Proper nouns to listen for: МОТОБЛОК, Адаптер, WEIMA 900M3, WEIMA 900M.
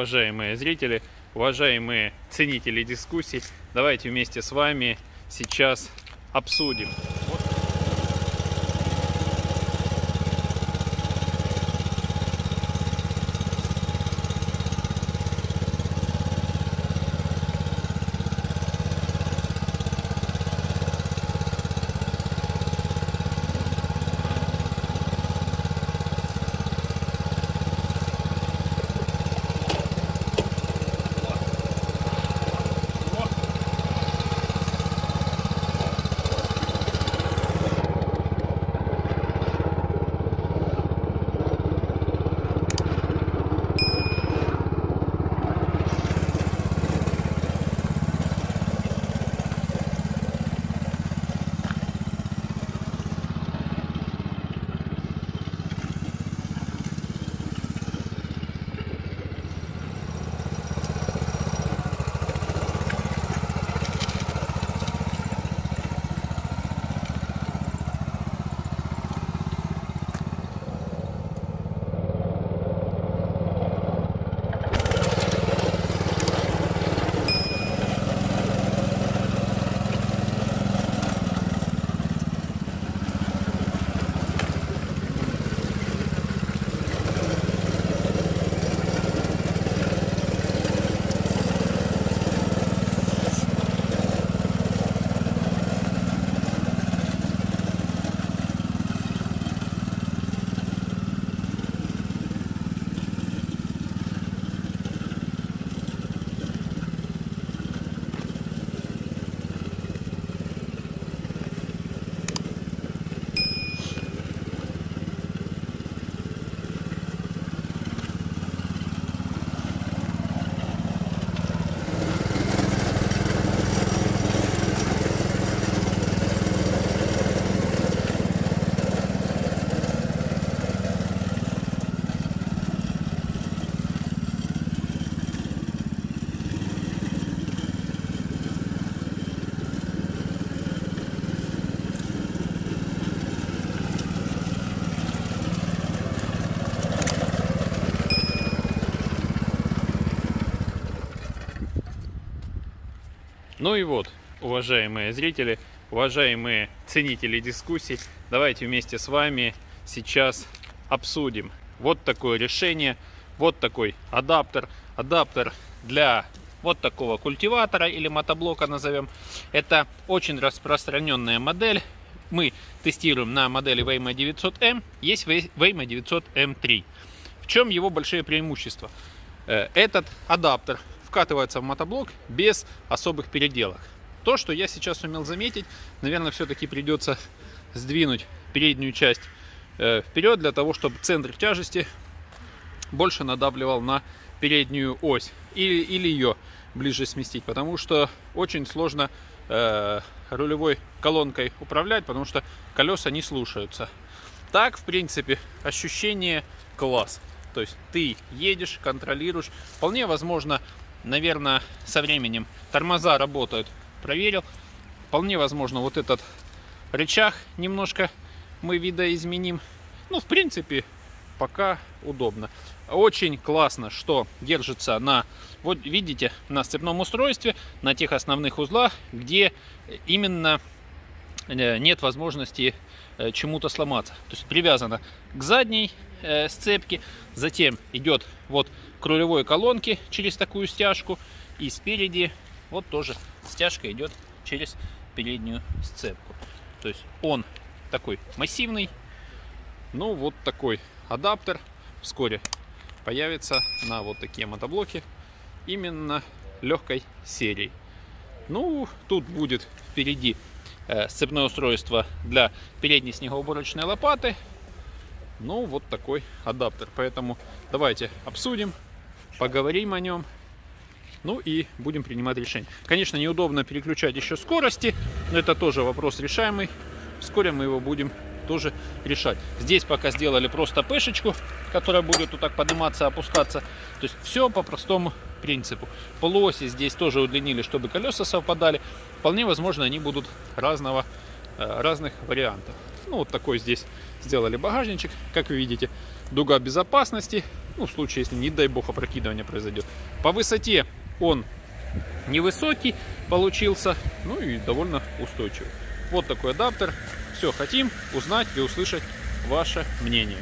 уважаемые зрители, уважаемые ценители дискуссий, давайте вместе с вами сейчас обсудим. Ну и вот, уважаемые зрители, уважаемые ценители дискуссий, давайте вместе с вами сейчас обсудим. Вот такое решение, вот такой адаптер. Адаптер для вот такого культиватора или мотоблока назовем. Это очень распространенная модель. Мы тестируем на модели WEIMA 900M, есть WEIMA 900M3. В чем его большие преимущества? Этот адаптер вкатывается в мотоблок без особых переделок. То, что я сейчас умел заметить, наверное, все-таки придется сдвинуть переднюю часть вперед, для того, чтобы центр тяжести больше надавливал на переднюю ось или ее ближе сместить, потому что очень сложно рулевой колонкой управлять, потому что колеса не слушаются. Так, в принципе, ощущение класс. То есть ты едешь, контролируешь. Вполне возможно, наверное, со временем тормоза работают, проверил. Вполне возможно, вот этот рычаг немножко мы видоизменим. Ну, в принципе, пока удобно. Очень классно, что держится на, вот видите, на сцепном устройстве, на тех основных узлах, где именно нет возможности чему-то сломаться. То есть привязано к задней сцепке, затем идет вот к рулевой колонке через такую стяжку, и спереди вот тоже стяжка идет через переднюю сцепку. То есть он такой массивный. Ну вот такой адаптер вскоре появится на вот такие мотоблоки именно легкой серии. Ну, тут будет впереди сцепное устройство для передней снегоуборочной лопаты. Ну, вот такой адаптер. Поэтому давайте обсудим, поговорим о нем. Ну и будем принимать решение. Конечно, неудобно переключать еще скорости, но это тоже вопрос решаемый. Вскоре мы его будем тоже решать. Здесь пока сделали просто пешечку, которая будет вот так подниматься, опускаться. То есть все по простому принципу. Полуоси здесь тоже удлинили, чтобы колеса совпадали. Вполне возможно, они будут разных вариантов. Ну, вот такой здесь сделали багажничек, как вы видите. дуга безопасности, ну, в случае, если, не дай бог, опрокидывание произойдет. По высоте он невысокий получился, ну и довольно устойчивый. Вот такой адаптер. Все хотим узнать и услышать ваше мнение.